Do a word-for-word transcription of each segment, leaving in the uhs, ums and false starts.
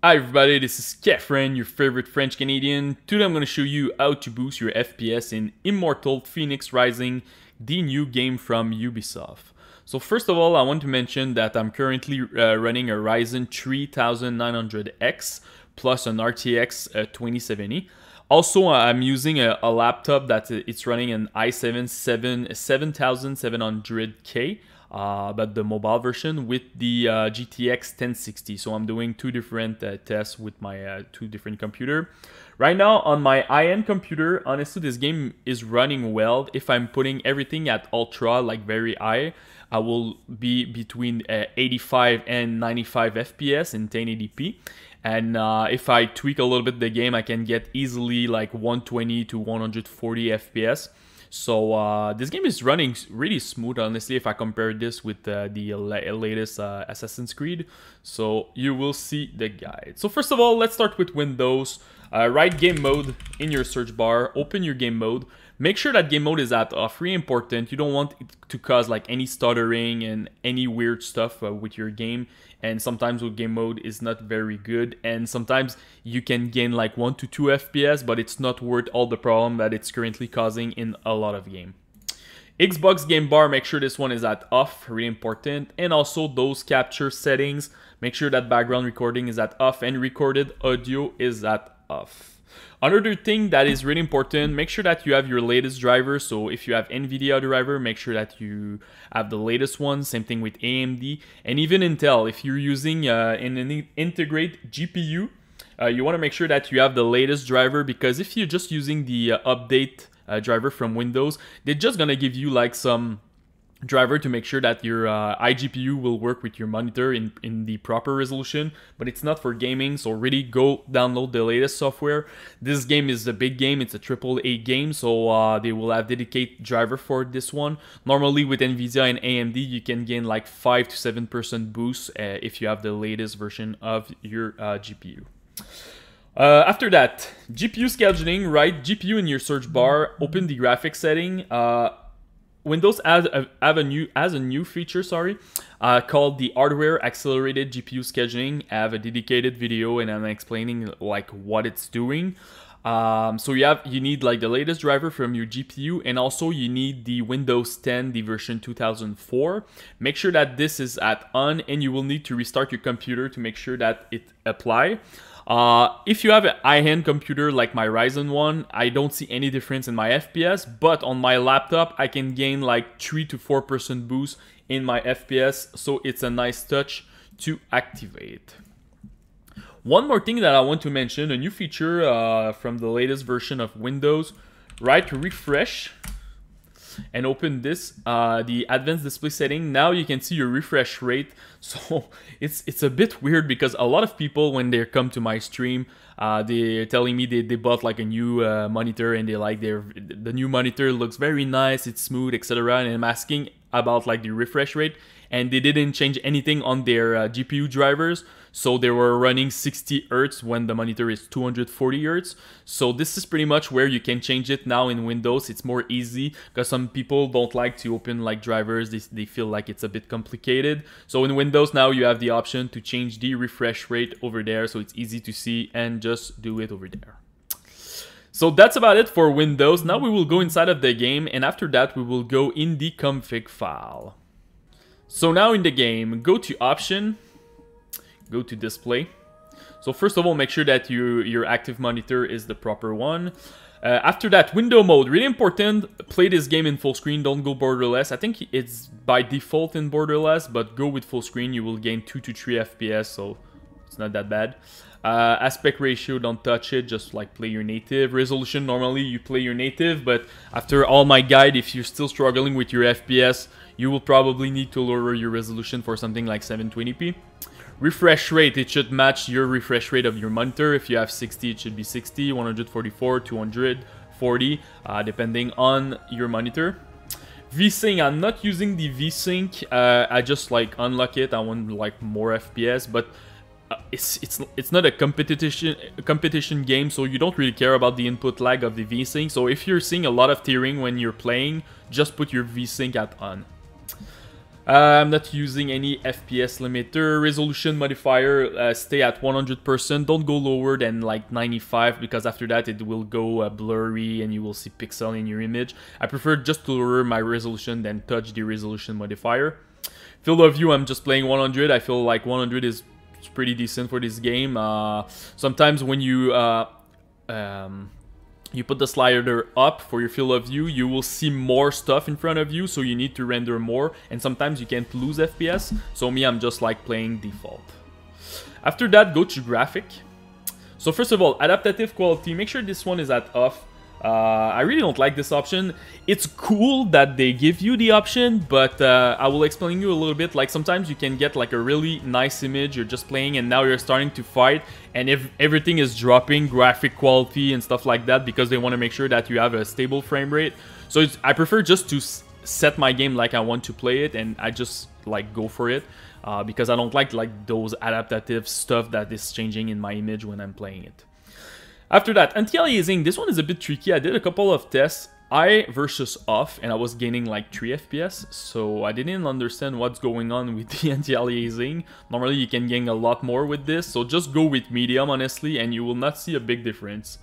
Hi everybody, this is Kephren, your favorite French Canadian. Today I'm going to show you how to boost your F P S in Immortals Fenyx Rising, the new game from Ubisoft. So first of all, I want to mention that I'm currently uh, running a Ryzen thirty-nine hundred X plus an R T X uh, twenty seventy. Also, I'm using a, a laptop that it's running an i seven seven seven thousand seven hundred K. Uh, but the mobile version with the uh, G T X ten sixty. So I'm doing two different uh, tests with my uh, two different computer. Right now on my high-end computer, honestly, this game is running well. If I'm putting everything at ultra, like very high, I will be between uh, eighty-five and ninety-five F P S in ten eighty p. And uh, if I tweak a little bit the game, I can get easily like one twenty to one forty F P S. So uh, this game is running really smooth, honestly, if I compare this with uh, the la latest uh, Assassin's Creed. So you will see the guide. So first of all, let's start with Windows. Uh, write game mode in your search bar, open your game mode. Make sure that game mode is at off, really important. You don't want it to cause like any stuttering and any weird stuff uh, with your game. And sometimes with game mode is not very good. And sometimes you can gain like one to two F P S, but it's not worth all the problem that it's currently causing in a lot of game. Xbox game bar, make sure this one is at off, really important. And also those capture settings, make sure that background recording is at off and recorded audio is at off. Another thing that is really important, make sure that you have your latest driver. So if you have NVIDIA driver, make sure that you have the latest one. Same thing with A M D and even Intel. If you're using uh, an integrate G P U, uh, you want to make sure that you have the latest driver, because if you're just using the uh, update uh, driver from Windows, they're just going to give you like some driver to make sure that your uh, iGPU will work with your monitor in, in the proper resolution, but it's not for gaming. So really go download the latest software. This game is a big game. It's a triple A game. So uh, they will have dedicated driver for this one. Normally with NVIDIA and A M D, you can gain like five to seven percent boost uh, if you have the latest version of your uh, G P U. Uh, after that, G P U scheduling, right? G P U in your search bar, open the graphics setting. Uh, Windows has a, have a new as a new feature, sorry, uh, called the Hardware Accelerated G P U Scheduling. I have a dedicated video and I'm explaining like what it's doing. Um, so you have you need like the latest driver from your G P U, and also you need the Windows ten, the version two thousand four. Make sure that this is at on, and you will need to restart your computer to make sure that it apply. Uh, if you have a high-end computer like my Ryzen one, I don't see any difference in my F P S, but on my laptop, I can gain like three to four percent boost in my F P S, so it's a nice touch to activate. One more thing that I want to mention, a new feature uh, from the latest version of Windows, right? Refresh and open this, uh, the advanced display setting. Now you can see your refresh rate. So it's it's a bit weird, because a lot of people, when they come to my stream, uh, they're telling me they, they bought like a new uh, monitor, and they like their the new monitor looks very nice, it's smooth, et cetera. And I'm asking about like the refresh rate, and they didn't change anything on their uh, G P U drivers. So they were running sixty hertz when the monitor is two forty hertz. So this is pretty much where you can change it now in Windows. It's more easy, because some people don't like to open like drivers. They, they feel like it's a bit complicated. So in Windows now you have the option to change the refresh rate over there. So it's easy to see and just do it over there. So that's about it for Windows. Now we will go inside of the game, and after that we will go in the config file. So now in the game, go to option, go to display. So first of all, make sure that you, your active monitor is the proper one. Uh, after that, window mode, really important. Play this game in full screen, don't go borderless. I think it's by default in borderless, but go with full screen. You will gain two to three F P S, so it's not that bad. Uh, aspect ratio, don't touch it, just like play your native. Resolution, normally you play your native, but after all my guide, if you're still struggling with your F P S, you will probably need to lower your resolution for something like seven twenty p. Refresh rate, it should match your refresh rate of your monitor. If you have sixty, it should be sixty, one forty-four, two forty, uh, depending on your monitor. VSync, I'm not using the VSync, uh, I just like unlock it. I want like more F P S, but Uh, it's it's it's not a competition a competition game, so you don't really care about the input lag of the VSync. So if you're seeing a lot of tearing when you're playing, just put your VSync at on. Uh, I'm not using any F P S limiter. Resolution modifier, uh, stay at one hundred percent. Don't go lower than like ninety-five, because after that it will go uh, blurry and you will see pixel in your image. I prefer just to lower my resolution than touch the resolution modifier. Field of view, I'm just playing one hundred. I feel like one hundred is pretty decent for this game. Uh, sometimes when you uh, um, you put the slider up for your field of view, you will see more stuff in front of you, so you need to render more, and sometimes you can't lose F P S, so me, I'm just like playing default. After that, go to graphic. So first of all, adaptive quality, make sure this one is at off. Uh, I really don't like this option. It's cool that they give you the option, but uh, I will explain you a little bit. Like sometimes you can get like a really nice image, you're just playing and now you're starting to fight, and if everything is dropping graphic quality and stuff like that, because they want to make sure that you have a stable frame rate. So it's, I prefer just to s set my game like I want to play it, and I just like go for it, uh, because I don't like like those adaptive stuff that is changing in my image when I'm playing it. After that, anti-aliasing, this one is a bit tricky. I did a couple of tests, I versus off, and I was gaining like three F P S, so I didn't understand what's going on with the anti-aliasing. Normally you can gain a lot more with this, so just go with medium honestly, and you will not see a big difference.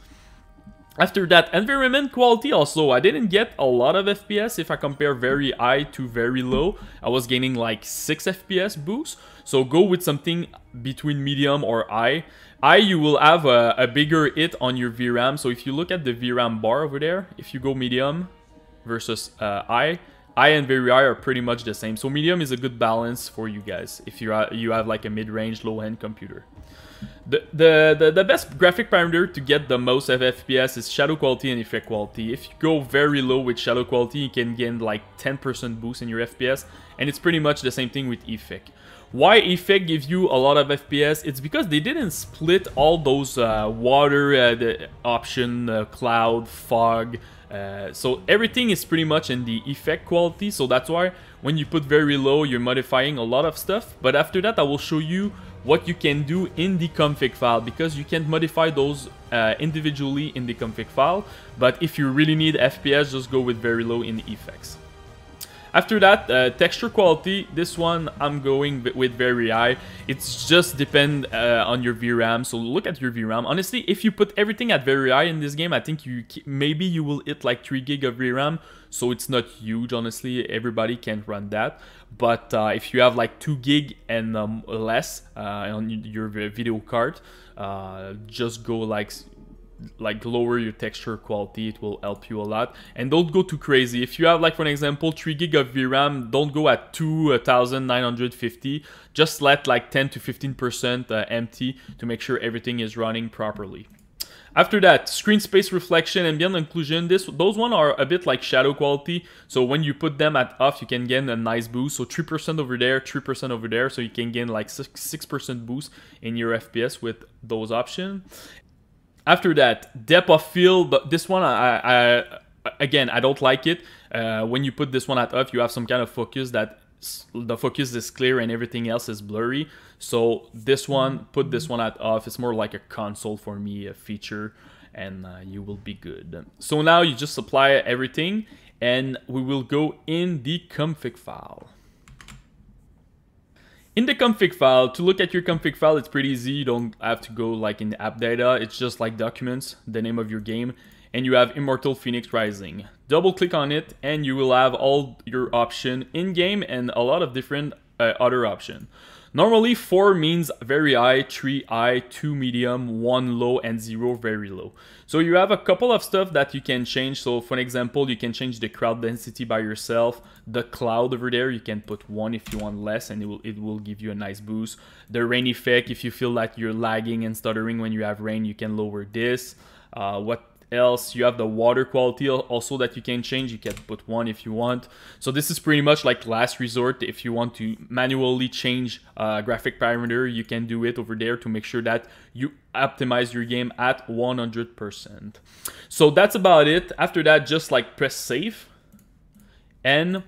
After that, environment quality also, I didn't get a lot of F P S. If I compare very high to very low, I was gaining like six F P S boost, so go with something between medium or high. I, you will have a, a bigger hit on your V RAM, so if you look at the V RAM bar over there, if you go medium versus uh, I, I and very high are pretty much the same, so medium is a good balance for you guys if you are, you have like a mid-range, low-end computer. The, the, the, the best graphic parameter to get the most of F P S is shadow quality and effect quality. If you go very low with shadow quality, you can gain like ten percent boost in your F P S, and it's pretty much the same thing with effect. Why effect gives you a lot of F P S? It's because they didn't split all those uh, water uh, the option, uh, cloud, fog, uh, so everything is pretty much in the effect quality, so that's why when you put very low, you're modifying a lot of stuff. But after that, I will show you what you can do in the config file, because you can modify those uh, individually in the config file, but if you really need F P S, just go with very low in the effects. After that, uh, texture quality, this one I'm going with very high. It's just depend uh, on your V RAM, so look at your V RAM. Honestly, if you put everything at very high in this game, I think you maybe you will hit like three gig of V RAM, so it's not huge, honestly, everybody can run that. But uh, if you have like two gig and um, less uh, on your video card, uh, just go like... like lower your texture quality, it will help you a lot. And don't go too crazy. If you have like, for an example, three gig of V RAM, don't go at two thousand nine hundred fifty, just let like ten to fifteen percent uh, empty to make sure everything is running properly. After that, screen space reflection, ambient occlusion, this those one are a bit like shadow quality, so when you put them at off, you can gain a nice boost, so three percent over there, three percent over there, so you can gain like six percent boost in your F P S with those options. After that, depth of field, but this one, I, I again, I don't like it. Uh, when you put this one at off, you have some kind of focus that the focus is clear and everything else is blurry. So this one, put this one at off. It's more like a console for me, a feature, and uh, you will be good. So now you just apply everything, and we will go in the config file. In the config file, to look at your config file, it's pretty easy. You don't have to go like in the app data. It's just like documents, the name of your game, and you have Immortals Fenyx Rising. Double click on it and you will have all your options in game and a lot of different uh, other options. Normally four means very high, three high, two medium, one low, and zero very low. So you have a couple of stuff that you can change. So for example, you can change the crowd density by yourself. The cloud over there, you can put one if you want less, and it will, it will give you a nice boost. The rain effect, if you feel like you're lagging and stuttering when you have rain, you can lower this. Uh, what else? You have the water quality also that you can change. You can put one if you want. So this is pretty much like last resort. If you want to manually change uh, graphic parameter, you can do it over there to make sure that you optimize your game at one hundred percent. So that's about it. After that, just like press save, and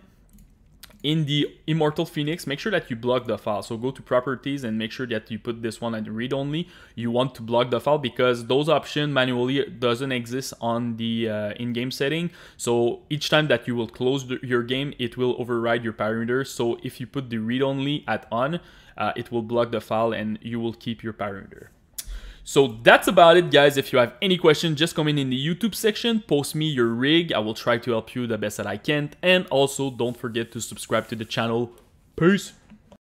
in the Immortals Fenyx, make sure that you block the file. So go to properties and make sure that you put this one at read only. You want to block the file because those options manually doesn't exist on the uh, in-game setting. So each time that you will close the, your game, it will override your parameters. So if you put the read only at on, uh, it will block the file and you will keep your parameter. So that's about it, guys. If you have any questions, just comment in the YouTube section, post me your rig. I will try to help you the best that I can. And also, don't forget to subscribe to the channel. Peace.